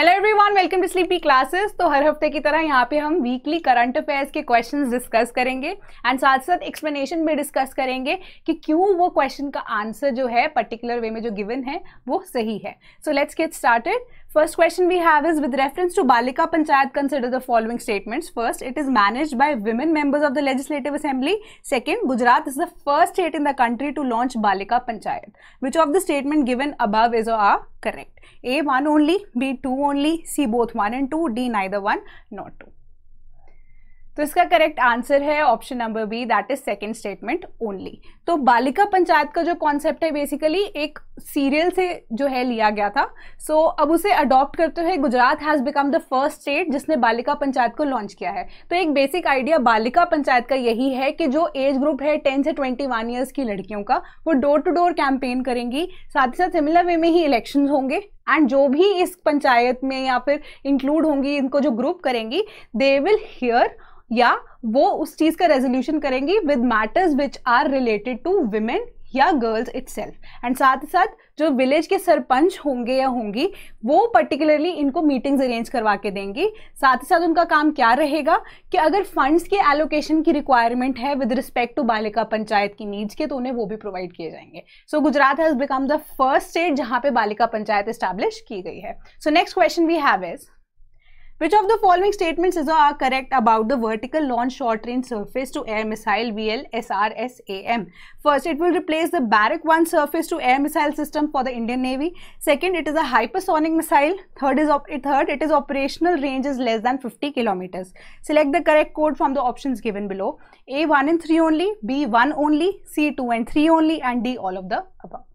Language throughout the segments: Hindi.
Hello everyone, welcome to sleepy classes. तो हर हफ्ते की तरह यहाँ पे हम वीकली करंट अफेयर्स के क्वेश्चंस डिस्कस करेंगे एंड साथ साथ एक्सप्लेनेशन भी डिस्कस करेंगे कि क्यों वो क्वेश्चन का आंसर जो है पर्टिकुलर वे में जो गिवन है वो सही है। So let's get started. First question we have is with reference to Balika Panchayat, consider the following statements. First, it is managed by women members of the Legislative Assembly. Second, Gujarat is the first state in the country to launch Balika Panchayat. Which of the statement given above is or are correct? A. One only, B. Two only, C. Both one and two, D. Neither one nor two. तो इसका करेक्ट आंसर है option number B, that is second statement only. तो बालिका पंचायत का जो कॉन्सेप्ट है बेसिकली एक सीरियल से जो है लिया गया था। सो अब उसे अडॉप्ट करते हुए Gujarat has become the first state जिसने बालिका पंचायत को लॉन्च किया है। तो एक बेसिक आइडिया बालिका पंचायत का यही है कि जो एज ग्रुप है 10 से 21 ईयर्स की लड़कियों का, वो डोर टू डोर कैंपेन करेंगी। साथ ही साथ सिमिलर वे में ही इलेक्शन होंगे एंड जो भी इस पंचायत में या फिर इंक्लूड होंगी, इनको जो ग्रुप करेंगी, दे विल हियर या वो उस चीज़ का रेजोल्यूशन करेंगी with matters which are related to women या गर्ल्स इटसेल्फ। एंड साथ ही साथ जो विलेज के सरपंच होंगे या होंगी, वो पर्टिकुलरली इनको मीटिंग्स अरेंज करवा के देंगी। साथ ही साथ उनका काम क्या रहेगा कि अगर फंड्स के एलोकेशन की रिक्वायरमेंट है विद रिस्पेक्ट टू बालिका पंचायत की नीड्स के, तो उन्हें वो भी प्रोवाइड किए जाएंगे। So Gujarat has become the first state जहाँ पे बालिका पंचायत इस्टेब्लिश की गई है। So next question we have is Which of the following statements is or are correct about the Vertical Launch Short Range Surface to Air Missile VLSRSAM? First, it will replace the Barak One surface to air missile system for the Indian Navy. Second, it is a hypersonic missile. Third, it is operational range is less than 50 kilometers. Select the correct code from the options given below. A 1 and 3 only, B 1 only, C 2 and 3 only, and D all of the above.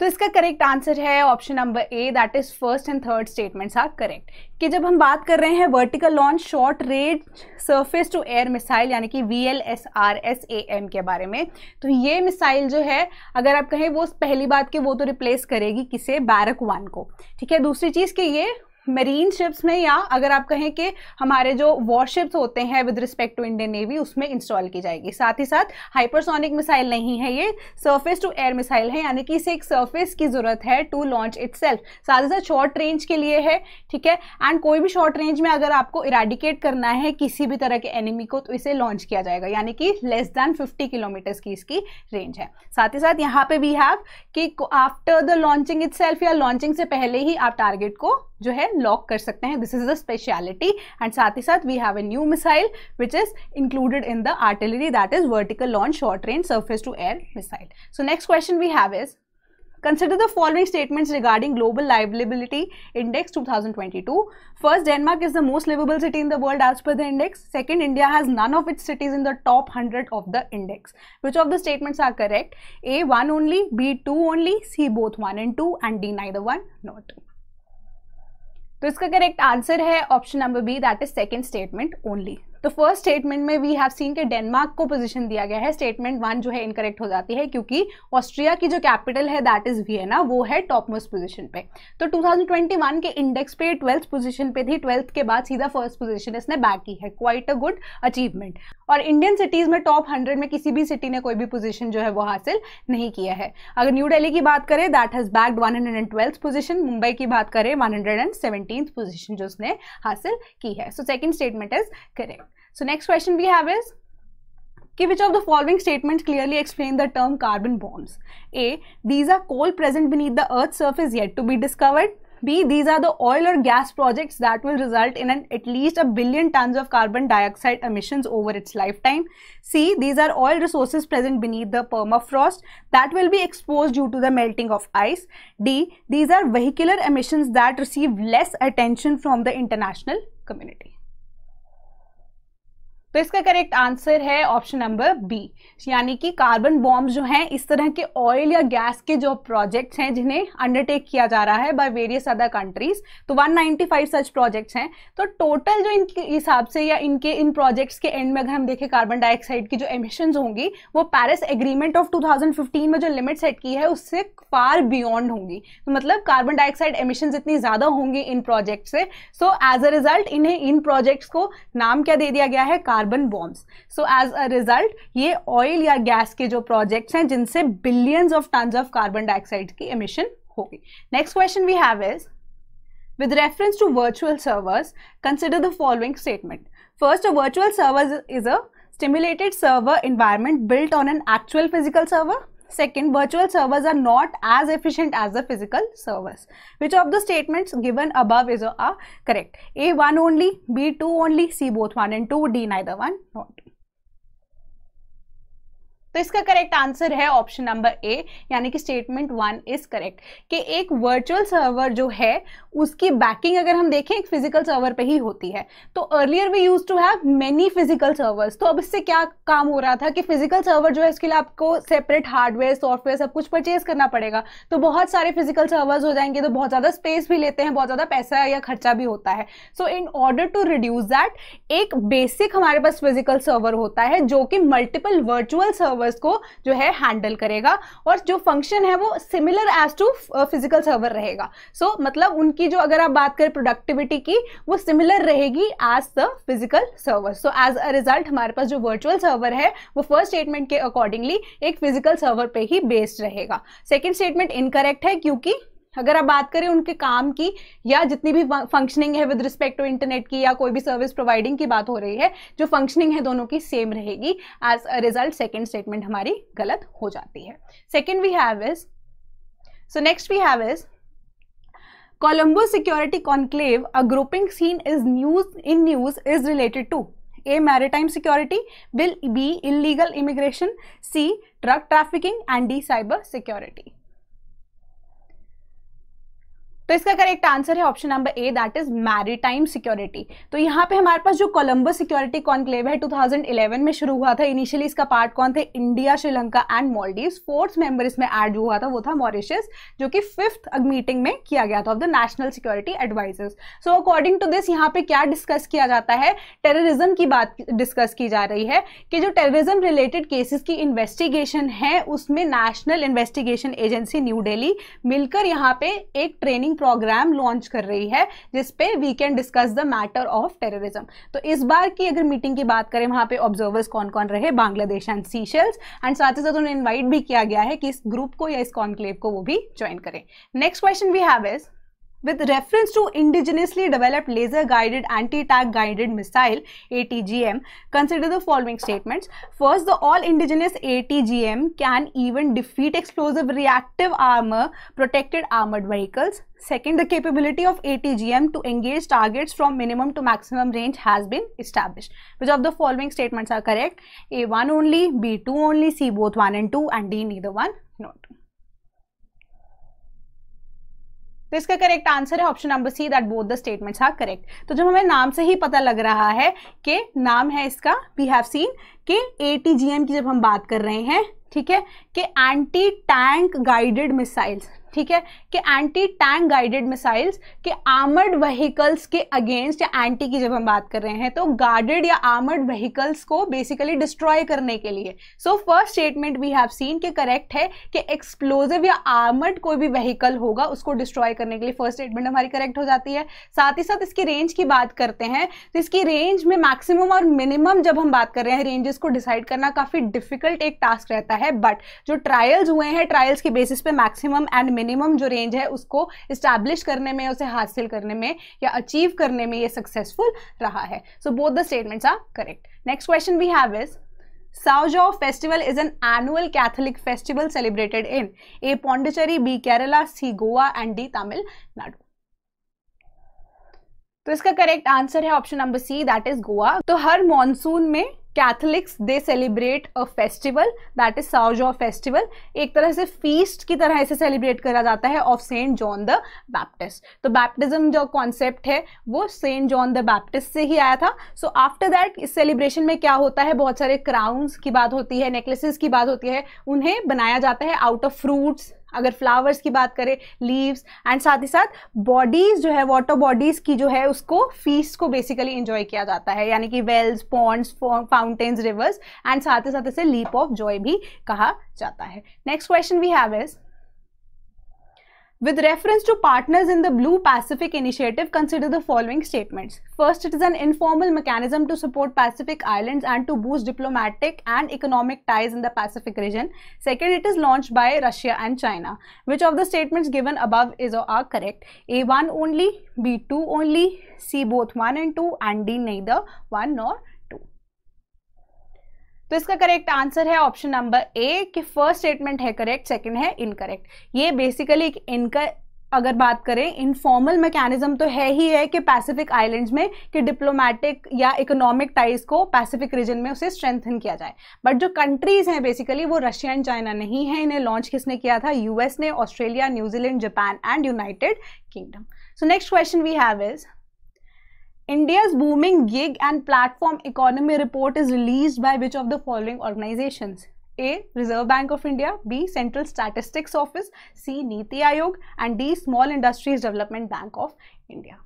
तो इसका करेक्ट आंसर है option number A, that is first and third statements are correct. कि जब हम बात कर रहे हैं vertical launch short range surface to air missile यानी कि VLSRSAM के बारे में, तो ये मिसाइल जो है, अगर आप कहें, वो पहली बात कि वो तो रिप्लेस करेगी किसे, बैरक वन को, ठीक है। दूसरी चीज़ कि ये मरीन शिप्स में या अगर आप कहें कि हमारे जो वॉरशिप्स होते हैं with respect to Indian navy, उसमें इंस्टॉल की जाएगी। साथ ही साथ हाइपरसोनिक मिसाइल नहीं है, ये सरफेस टू एयर मिसाइल है, यानी कि इसे एक सरफेस की ज़रूरत है टू लॉन्च इटसेल्फ। साथ ही साथ शॉर्ट रेंज के लिए है, ठीक है। एंड कोई भी शॉर्ट रेंज में अगर आपको इराडिकेट करना है किसी भी तरह के एनिमी को, तो इसे लॉन्च किया जाएगा, यानी कि लेस दैन 50 किलोमीटर्स की इसकी रेंज है। साथ ही साथ यहाँ पर वी हैव कि आफ्टर द लॉन्चिंग इटसेल्फ या लॉन्चिंग से पहले ही आप टारगेट को जो है लॉक कर सकते हैं। This is the speciality. And साथ ही साथ we have a new missile which is included in the artillery, that is vertical launch short range surface to air missile. So next question we have is Consider the following statements regarding Global Liveability Index 2022. First, Denmark is the most livable city in the world as per the index. Second, India has none of its cities in the top 100 of the index. Which of the statements are correct? A. 1 only, B. 2 only, C. Both 1 and 2, and D. Neither one nor two. तो इसका करेक्ट आंसर है option number B, that is second statement only. तो फर्स्ट स्टेटमेंट में वी हैव सीन के डेनमार्क को पोजीशन दिया गया है। स्टेटमेंट वन जो है इनकरेक्ट हो जाती है क्योंकि ऑस्ट्रिया की जो कैपिटल है दैट इज वियना, वो है टॉप मोस्ट पोजीशन पे। तो 2021 के इंडेक्स पे 12th पोजीशन पे थी, 12th के बाद सीधा फर्स्ट पोजीशन इसने बैक की है, क्वाइट अ गुड अचीवमेंट। और इंडियन सिटीज़ में टॉप 100 में किसी भी सिटी ने कोई भी पोजीशन जो है वो हासिल नहीं किया है। अगर न्यू दिल्ली की बात करें, that has backed 112th position. Mumbai की बात करें, 117th पोजीशन जो उसने हासिल की है। So second statement is correct. So next question we have is कि which of the following statements clearly explain the term carbon bombs? A. These are coal present beneath the earth's surface yet to be discovered. B. These are the oil or gas projects that will result in at least a billion tons of carbon dioxide emissions over its lifetime. C. These are oil resources present beneath the permafrost that will be exposed due to the melting of ice. D. These are vehicular emissions that receive less attention from the international community. तो इसका करेक्ट आंसर है ऑप्शन नंबर बी, यानी कि कार्बन बॉम्ब्स जो हैं इस तरह के ऑयल या गैस के जो प्रोजेक्ट्स हैं जिन्हें अंडरटेक किया जा रहा है बाय वेरियस अदर कंट्रीज। तो 195 सच प्रोजेक्ट्स हैं। तो टोटल जो इनके हिसाब से या इनके इन प्रोजेक्ट्स के एंड में अगर हम देखें कार्बन डाइऑक्साइड की जो एमिशंस होंगी, वो पेरिस एग्रीमेंट ऑफ 2015 में जो लिमिट सेट की है उससे फार बियॉन्ड होंगी। तो मतलब कार्बन डाइऑक्साइड एमिशंस इतनी ज़्यादा होंगी इन प्रोजेक्ट से। सो एज अ रिजल्ट इन्हें इन प्रोजेक्ट्स को नाम क्या दे दिया गया है, carbon bombs. So as a result ये ऑयल या गैस के जो प्रोजेक्ट्स हैं जिनसे billions of tons of carbon dioxide की एमिशन होगी। Next question we have is With reference to virtual servers, consider the following statement. First, a virtual server is a simulated server environment built on an actual physical server. Second, virtual servers are not as efficient as the physical servers. Which of the statements given above is are correct? A, 1 only, B, 2 only, C, both 1 and 2, D, neither one, not. तो इसका करेक्ट आंसर है ऑप्शन नंबर ए, यानी कि स्टेटमेंट 1 इज करेक्ट कि एक वर्चुअल सर्वर जो है उसकी बैकिंग अगर हम देखें एक फिजिकल सर्वर पे ही होती है. तो earlier we use to have many physical servers. तो अब इससे क्या काम हो रहा था कि फिजिकल सर्वर जो है इसके लिए आपको सेपरेट हार्डवेयर सॉफ्टवेयर सब कुछ परचेज करना पड़ेगा. तो बहुत सारे फिजिकल सर्वर्स हो जाएंगे, तो बहुत ज़्यादा स्पेस भी लेते हैं, बहुत ज़्यादा पैसा या खर्चा भी होता है. So in order to reduce that, एक बेसिक हमारे पास फिजिकल सर्वर होता है जो कि मल्टीपल वर्चुअल सर्वर को जो है हैंडल करेगा और जो फंक्शन है वो similar as to physical server रहेगा. सो मतलब उनकी जो अगर आप बात करें प्रोडक्टिविटी की, वो सिमिलर रहेगी as the physical server. So as a result हमारे पास जो वर्चुअल सर्वर है वो फर्स्ट स्टेटमेंट के अकॉर्डिंगली एक फिजिकल सर्वर पे ही बेस्ड रहेगा. सेकेंड स्टेटमेंट इनकरेक्ट है क्योंकि अगर आप बात करें उनके काम की या जितनी भी फंक्शनिंग है विद रिस्पेक्ट टू इंटरनेट की या कोई भी सर्विस प्रोवाइडिंग की बात हो रही है, जो फंक्शनिंग है दोनों की सेम रहेगी. As a result second statement हमारी गलत हो जाती है. Second we have is, so next we have is Colombo security conclave a grouping seen is news in news is related to A, maritime security, B, illegal immigration, C, drug trafficking and D, cyber security. तो इसका करेक्ट आंसर है option number A, that is maritime security. तो यहाँ पे हमारे पास जो कोलंबो सिक्योरिटी कॉन्क्लेव है 2011 में शुरू हुआ था. इनिशियली इसका पार्ट कौन थे? India, Sri Lanka and Maldives. Fourth member इसमें ऐड हुआ था वो था मॉरिशस, जो कि फिफ्थ मीटिंग में किया गया था of the national security advisers. So according to this यहाँ पे क्या डिस्कस किया जाता है? टेररिज्म की बात डिस्कस की जा रही है कि जो टेररिज्म रिलेटेड केसेस की इन्वेस्टिगेशन है उसमें national investigation agency new Delhi मिलकर यहाँ पे एक ट्रेनिंग प्रोग्राम लॉन्च कर रही है जिसपे we can discuss the matter of terrorism. तो इस बार की अगर मीटिंग की बात करें वहां पे ऑब्जर्वर्स कौन कौन रहे? Bangladesh and seashells. एंड साथ ही साथ उन्हें इनवाइट भी किया गया है कि इस ग्रुप को या इस कॉन्क्लेव को वो भी ज्वाइन करें. Next question we have is with reference to indigenously developed laser guided anti tank guided missile ATGM, consider the following statements. First, the all indigenous ATGM can even defeat explosive reactive armor protected armored vehicles. Second, the capability of ATGM to engage targets from minimum to maximum range has been established. Which of the following statements are correct? A, 1 only, B, 2 only, C, both 1 and 2 and D, neither one not. तो इसका करेक्ट आंसर है option number C, that both the statements are correct. तो जब हमें नाम से ही पता लग रहा है कि नाम है इसका वी हैव सीन कि एटीजीएम की जब हम बात कर रहे हैं, ठीक है, कि एंटी टैंक गाइडेड मिसाइल्स, ठीक है, कि एंटी टैंक गाइडेड मिसाइल्स के आर्मर्ड व्हीकल्स के अगेंस्ट, या एंटी की जब हम बात कर रहे हैं तो गार्डेड या आर्मर्ड व्हीकल्स को बेसिकली डिस्ट्रॉय करने के लिए. So first statement we have seen के करेक्ट है कि एक्सप्लोजिव या आर्मर्ड कोई भी व्हीकल होगा उसको डिस्ट्रॉय करने के लिए फर्स्ट स्टेटमेंट हमारी करेक्ट हो जाती है. साथ ही साथ इसकी रेंज की बात करते हैं तो इसकी रेंज में मैक्सिमम और मिनिमम जब हम बात कर रहे हैं रेंजेस को डिसाइड करना काफ़ी डिफिकल्ट एक टास्क रहता है. बट जो ट्रायल्स हुए हैं ट्रायल्स के बेसिस पे मैक्सिमम एंड मिनिमम जो रेंज है उसको इस्टैब्लिश करने में, उसे हासिल करने में या अचीव करने में ये सक्सेसफुल रहा है. So both the statements are correct. Next question we have is Sao Joao festival is an annual Catholic festival celebrated in A, Pondicherry, B, Kerala, C, Goa and D, Tamil Nadu. तो इसका करेक्ट आंसर है option number C, that is Goa. तो हर मानसून में Catholics they celebrate a festival that is Sao Joao festival. एक तरह से फीस्ट की तरह इसे सेलिब्रेट करा जाता है of saint John the Baptist. तो बैप्टिज्म जो कॉन्सेप्ट है वो सेंट जॉन द बैप्टिस्ट से ही आया था. सो आफ्टर दैट इस सेलिब्रेशन में क्या होता है, बहुत सारे क्राउन्स की बात होती है, नेकलेसेस की बात होती है, उन्हें बनाया जाता है आउट ऑफ फ्रूट्स, अगर फ्लावर्स की बात करें लीव्स, एंड साथ ही साथ बॉडीज जो है वाटर बॉडीज की जो है उसको फीस्ट को बेसिकली एंजॉय किया जाता है, यानी कि wells, ponds, fountains, rivers and साथ ही साथ इसे लीप ऑफ जॉय भी कहा जाता है. Next question we have is With reference to partners in the Blue Pacific Initiative, consider the following statements. First, it is an informal mechanism to support Pacific islands and to boost diplomatic and economic ties in the Pacific region. Second, it is launched by Russia and China. Which of the statements given above is or are correct? A1 only, B2 only, C both 1 and 2 and D neither 1 nor 2. तो इसका करेक्ट आंसर है ऑप्शन नंबर ए कि फर्स्ट स्टेटमेंट है करेक्ट, सेकंड है इनकरेक्ट. ये बेसिकली एक इनका अगर बात करें इनफॉर्मल मैकेनिज्म तो है ही है कि पैसिफिक आइलैंड्स में कि डिप्लोमेटिक या इकोनॉमिक टाइज को पैसिफिक रीजन में उसे स्ट्रेंथन किया जाए. बट जो कंट्रीज़ हैं बेसिकली वो रशिया एंड चाइना नहीं है. इन्हें लॉन्च किसने किया था? यूएस ने, Australia, New Zealand, Japan and United Kingdom. So next question we have is India's booming gig and platform economy report is released by which of the following organizations? A. Reserve Bank of India, B. Central Statistics Office, C. Niti Aayog and D. Small Industries Development Bank of India.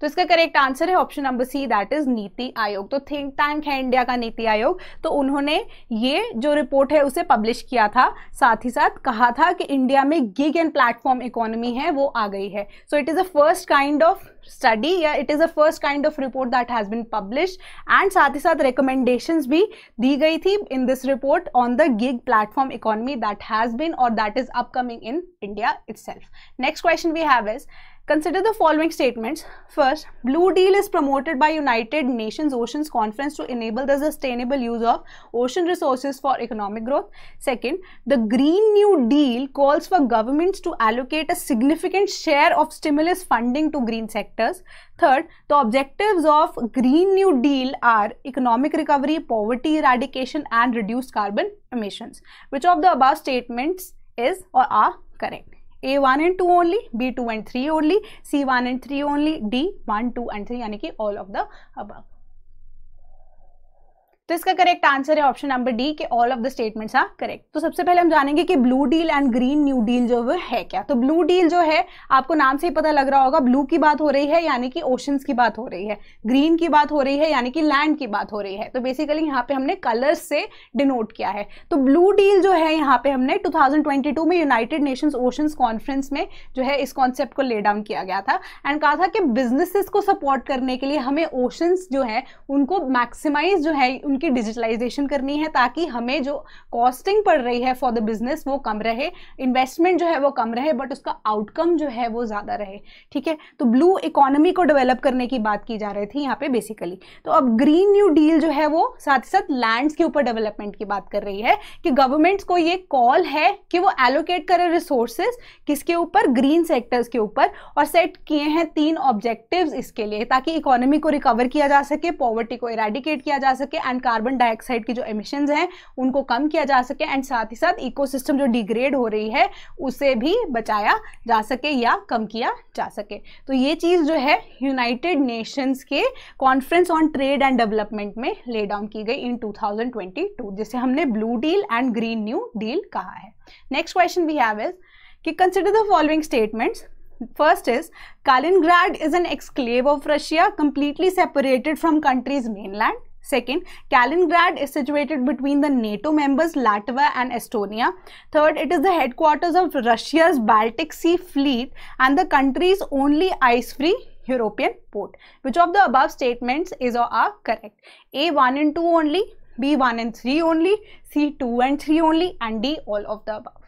तो इसका करेक्ट आंसर है option number C, that is NITI Aayog. तो थिंक टैंक है इंडिया का नीति आयोग, तो उन्होंने ये जो रिपोर्ट है उसे पब्लिश किया था. साथ ही साथ कहा था कि इंडिया में गिग एंड प्लेटफॉर्म इकोनॉमी है वो आ गई है. So it is a first kind of study या it is a first kind of report that has been publish and साथ ही साथ रिकमेंडेशंस भी दी गई थी in this report on the gig platform economy that has been और that is upcoming in India itself. Next question we have is Consider the following statements. First, Blue Deal is promoted by United Nations Oceans Conference to enable the sustainable use of ocean resources for economic growth. Second, the Green New Deal calls for governments to allocate a significant share of stimulus funding to green sectors. Third, the objectives of Green New Deal are economic recovery, poverty eradication and reduced carbon emissions. Which of the above statements is or are correct? A1 and 2 only, B2 and 3 only, C1 and 3 only, D1, 2 and 3 यानी कि all of the above. तो इसका करेक्ट आंसर है ऑप्शन नंबर डी के all of the statements are correct. तो सबसे पहले हम जानेंगे कि blue deal and green new deal जो है क्या. तो ब्लू डील जो है आपको नाम से ही पता लग रहा होगा, ब्लू की बात हो रही है यानी कि ओशंस की बात हो रही है, ग्रीन की बात हो रही है यानी कि लैंड की बात हो रही है. तो बेसिकली यहाँ पे हमने कलर्स से डिनोट किया है. तो ब्लू डील जो है यहाँ पे हमने 2022 में यूनाइटेड नेशंस ओशंस कॉन्फ्रेंस में जो है इस कॉन्सेप्ट को ले डाउन किया गया था एंड कहा था कि बिजनेसेस को सपोर्ट करने के लिए हमें ओशंस जो है उनको मैक्सिमाइज जो है उनकी डिजिटलाइजेशन करनी है ताकि हमें जो कॉस्टिंग पड़ रही है फॉर द बिजनेस वो कम रहे, इन्वेस्टमेंट जो है वो कम रहे बट उसका आउटकम जो है वो ज़्यादा रहे. ठीक है, तो ब्लू इकोनॉमी को डेवलप करने की बात की जा रही थी यहाँ पे बेसिकली. तो अब ग्रीन न्यू डील जो है वो साथ ही साथ लैंड्स के ऊपर डेवलपमेंट की बात कर रही है कि गवर्नमेंट्स को ये कॉल है कि वो एलोकेट करें रिसोर्सेज किसके ऊपर, ग्रीन सेक्टर्स के ऊपर. और सेट किए हैं 3 ऑब्जेक्टिव्स इसके लिए ताकि इकोनॉमी को रिकवर किया जा सके, पॉवर्टी को इरेडिकेट किया जा सके एंड कार्बन डाइऑक्साइड की जो एमिशंस हैं उनको कम किया जा सके एंड साथ ही साथ इकोसिस्टम जो डिग्रेड हो रही है उसे भी बचाया जा सके या कम किया जा सके. तो ये चीज़ जो है यूनाइटेड नेशंस के conference on trade and development में ले डाउन की गई इन 2022 जिसे हमने blue deal and green new deal कहा है. Next question we have is कि consider the following statements. First is Kaliningrad is an exclave of Russia completely separated from country's mainland. Second, Kaliningrad is situated between the NATO members Latvia and Estonia. Third, it is the headquarters of Russia's Baltic Sea Fleet and the country's only ice-free European port. Which of the above statements is or are correct? A. 1 and 2 only, B. 1 and 3 only, C. 2 and 3 only and D. all of the above.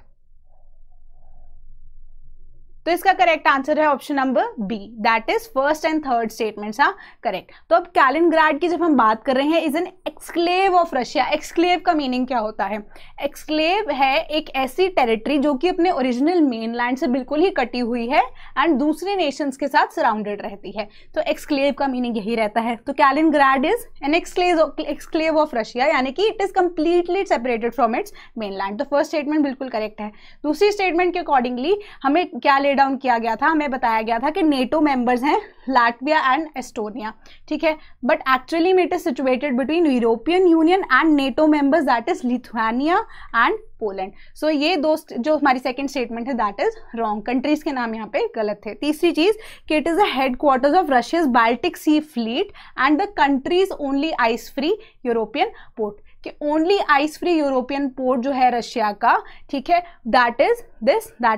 तो इसका करेक्ट आंसर है option number B, that is first and third statements are correct. तो अब कैलिनग्राड की जब हम बात कर रहे हैं is an exclave of Russia. Exclave का मीनिंग क्या होता है? एक्सक्लेव है एक ऐसी टेरिटरी जो कि अपने ओरिजिनल मेनलैंड से बिल्कुल ही कटी हुई है एंड दूसरे नेशंस के साथ सराउंडेड रहती है. तो एक्सक्लेव का मीनिंग यही रहता है. तो Kaliningrad is an exclave of Russia यानी कि it is completely separated from its mainland. तो फर्स्ट स्टेटमेंट बिल्कुल करेक्ट है. दूसरी स्टेटमेंट के अकॉर्डिंगली हमें क्या डाउन किया गया था, हमें बताया गया था कि नेटो मेंबर्स हैं लाटविया एंड एस्टोनिया. ठीक है, बट एक्चुअली में it is situated between European Union and NATO members that is Lithuania and Poland. So ये दो जो हमारी सेकंड स्टेटमेंट है दैट इज रॉन्ग, कंट्रीज के नाम यहाँ पे गलत थे. तीसरी चीज कि it is the headquarters of Russia's Baltic C fleet and the countries only ice free European port. कि only ice free European port जो है रशिया का, ठीक है, दैट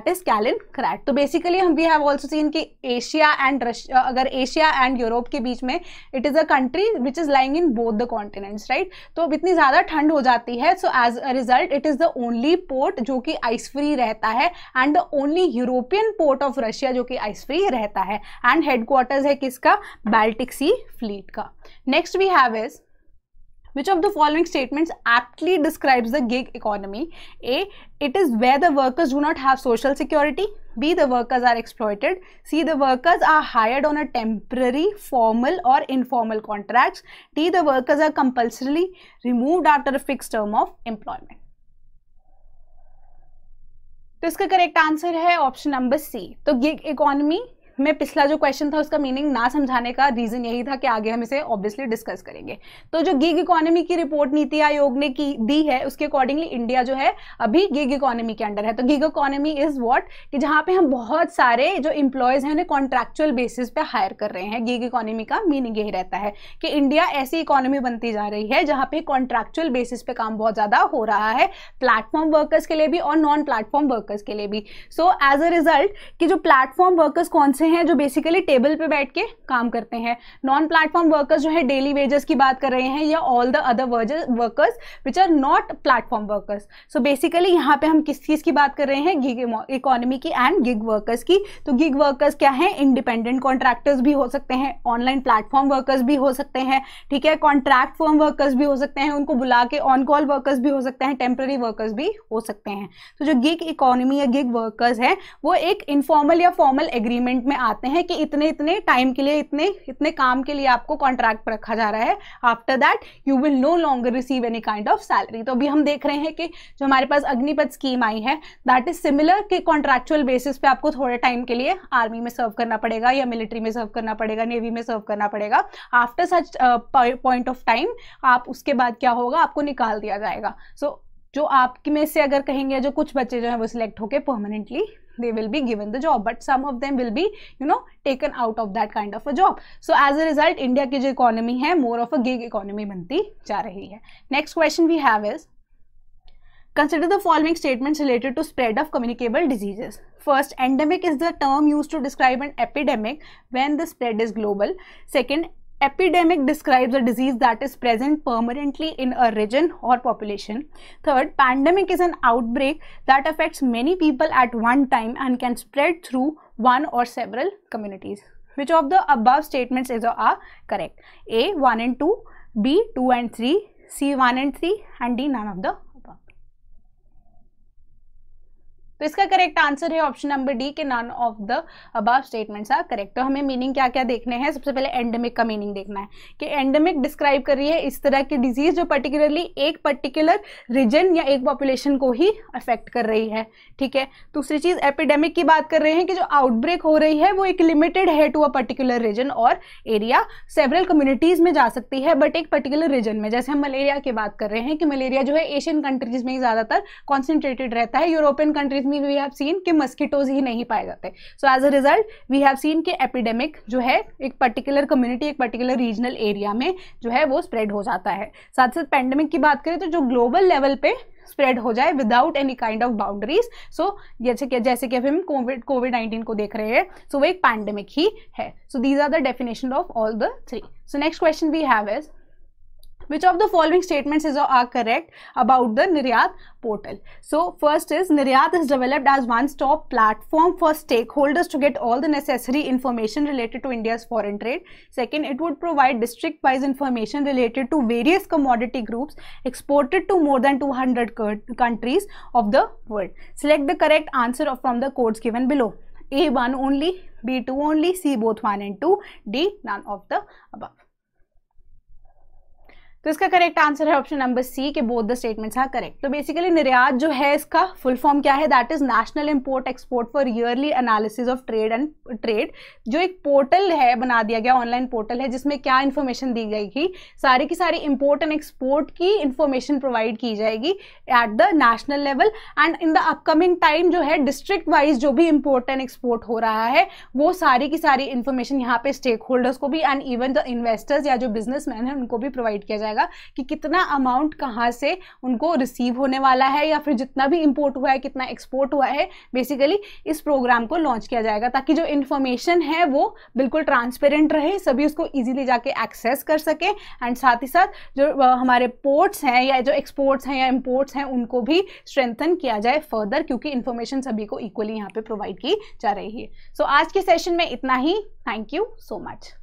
इज कालिनग्राड. तो बेसिकली हम वी हैव ऑल्सो सीन कि एशिया एंड रशिया, अगर एशिया एंड यूरोप के बीच में, it is a country which is lying in both the continents, right. तो अब इतनी ज़्यादा ठंड हो जाती है, so as a result it is the only port जो कि आइस फ्री रहता है and the only European port of Russia जो कि आइस फ्री रहता है. एंड हेडक्वार्टर्स है किसका? बाल्टिक सी फ्लीट का. Next we have is which of the following statements aptly describes the gig economy? A, it is where the workers do not have social security. B, the workers are exploited. C, the workers are hired on a temporary, formal or informal contracts. D, the workers are compulsorily removed after a fixed term of employment. तो इसका करेक्ट आंसर है ऑप्शन नंबर सी. तो गिग इकोनॉमी में पिछला जो क्वेश्चन था उसका मीनिंग ना समझाने का रीजन यही था कि आगे हम इसे ऑब्वियसली डिस्कस करेंगे. तो जो गिग इकोनॉमी की रिपोर्ट नीति आयोग ने की दी है उसके अकॉर्डिंगली इंडिया जो है अभी गिग इकोनॉमी के अंडर है. तो गिग इकोनॉमी इज व्हाट, कि जहाँ पे हम बहुत सारे जो एम्प्लॉयज हैं उन्हें कॉन्ट्रैक्चुअल बेसिस पे हायर कर रहे हैं. गिग इकोनॉमी का मीनिंग यही रहता है कि इंडिया ऐसी इकोनॉमी बनती जा रही है जहाँ पे कॉन्ट्रैक्चुअल बेसिस पे काम बहुत ज्यादा हो रहा है, प्लेटफॉर्म वर्कर्स के लिए भी और नॉन प्लेटफॉर्म वर्कर्स के लिए भी. सो एज अ रिजल्ट कि जो प्लेटफॉर्म वर्कर्स कौन से हैं, जो बेसिकली टेबल पे बैठ के काम करते हैं. नॉन प्लेटफॉर्म वर्कर्स जो है डेली वेजेस की बात कर रहे हैं या all the other workers which are not platform workers. So basically यहाँ पे हम किस चीज की बात कर रहे हैं? गिग इकोनॉमी की एंड गिग वर्कर्स की. तो गिग वर्कर्स क्या है? इंडिपेंडेंट कॉन्ट्रैक्टर्स भी हो सकते हैं, ऑनलाइन प्लेटफॉर्म वर्कर्स भी हो सकते हैं, ठीक है, कॉन्ट्रैक्ट फर्म वर्कर्स भी हो सकते हैं, उनको बुला के ऑन कॉल वर्कर्स भी हो सकते हैं, टेम्पररी वर्कर्स भी हो सकते हैं. तो जो गिग इकोनॉमी या गिग वर्कर्स है वो एक इनफॉर्मल या फॉर्मल एग्रीमेंट में आते हैं कि इतने इतने टाइम के लिए, इतने इतने काम के लिए आपको कॉन्ट्रैक्ट पर रखा जा रहा है. After that you will no longer receive any kind of salary. तो अभी हम देख रहे हैं कि जो हमारे पास अग्निपथ स्कीम आई है दैट इज सिमिलर कि कॉन्ट्रैक्चुअल बेसिस पे आपको थोड़े टाइम के लिए आर्मी में सर्व करना पड़ेगा या मिलिट्री में सर्व करना पड़ेगा, नेवी में सर्व करना पड़ेगा. After such point of time आप उसके बाद क्या होगा, आपको निकाल दिया जाएगा. सो जो आपके में से अगर कहेंगे जो कुछ बच्चे जो हैं वो सिलेक्ट होकर permanently they will be given the job, but some of them will be, you know, taken out of that kind of a job. So as a result, India की जो economy है more of a gig economy बनती जा रही है. Next question we have is consider the following statements related to spread of communicable diseases. First, endemic is the term used to describe an epidemic when the spread is global. Second, epidemic describes a disease that is present permanently in a region or population. Third, pandemic is an outbreak that affects many people at one time and can spread through one or several communities. Which of the above statements is or are correct? A, 1 and 2, B, 2 and 3, C, 1 and 3 and D, none of the. तो इसका करेक्ट आंसर है ऑप्शन नंबर डी के none of the above statements are correct. तो हमें मीनिंग क्या क्या देखने हैं? सबसे पहले एंडेमिक का मीनिंग देखना है कि एंडेमिक डिस्क्राइब कर रही है इस तरह की डिजीज जो पर्टिकुलरली एक पर्टिकुलर रीजन या एक पॉपुलेशन को ही अफेक्ट कर रही है, ठीक है. दूसरी चीज एपिडेमिक की बात कर रहे हैं कि जो आउटब्रेक हो रही है वो एक लिमिटेड है टू अ पर्टिकुलर रीजन और एरिया, सेवरल कम्युनिटीज में जा सकती है बट एक पर्टिकुलर रीजन में. जैसे हम मलेरिया की बात कर रहे हैं कि मलेरिया जो है एशियन कंट्रीज में ही ज़्यादातर कॉन्सेंट्रेटेड रहता है, यूरोपियन कंट्रीज में वी हैव सीन कि मस्कीटोज ही नहीं पाए जाते. So as a result we have seen कि एपिडेमिक जो है एक पर्टिकुलर कम्युनिटी, एक पर्टिकुलर रीजनल एरिया में जो है वो स्प्रेड हो जाता है. साथ साथ पेंडेमिक की बात करें तो जो ग्लोबल लेवल पे स्प्रेड हो जाए without any kind of boundaries. So जैसे कि अभी हम कोविड-19 को देख रहे हैं, सो वो एक पैंडेमिक ही है. So these are the definition of all the three. So next question we have is which of the following statements is or are correct about the Niryat portal? So first is Niryat is developed as one stop platform for stakeholders to get all the necessary information related to India's foreign trade. Second, it would provide district wise information related to various commodity groups exported to more than 200 countries of the world. Select the correct answer from the codes given below. A, 1 only, B, 2 only, C, both 1 and 2, D, none of the above. तो इसका करेक्ट आंसर है ऑप्शन नंबर सी के both the statements are correct. तो बेसिकली निर्यात जो है इसका फुल फॉर्म क्या है? That is national import export for yearly analysis of trade and trade. जो एक पोर्टल है बना दिया गया, ऑनलाइन पोर्टल है जिसमें क्या इन्फॉर्मेशन दी गई थी, सारी की सारी इंपोर्ट एंड एक्सपोर्ट की इन्फॉर्मेशन प्रोवाइड की जाएगी at the national level. And in the upcoming time जो है डिस्ट्रिक्ट वाइज जो भी इम्पोर्ट एंड एक्सपोर्ट हो रहा है वो सारी की सारी इन्फॉर्मेशन यहाँ पे स्टेक होल्डर्स को भी एंड इवन द इन्वेस्टर्स या जो बिजनेसमैन है उनको भी प्रोवाइड किया जाएगा जाएगा कि कितना अमाउंट कहाँ से उनको रिसीव होने वाला है या फिर जितना भी इम्पोर्ट हुआ है कितना एक्सपोर्ट हुआ है, बेसिकली इस प्रोग्राम को लॉन्च किया जाएगा ताकि जो इन्फॉर्मेशन है वो बिल्कुल ट्रांसपेरेंट रहे, सभी उसको ईजिली जाके एक्सेस कर सके एंड साथ ही साथ जो हमारे पोर्ट्स हैं या जो एक्सपोर्ट्स हैं या इम्पोर्ट्स हैं उनको भी स्ट्रेंथन किया जाए फर्दर, क्योंकि इन्फॉर्मेशन सभी को इक्वली यहाँ पे प्रोवाइड की जा रही है। सो आज के सेशन में इतना ही, थैंक यू सो मच।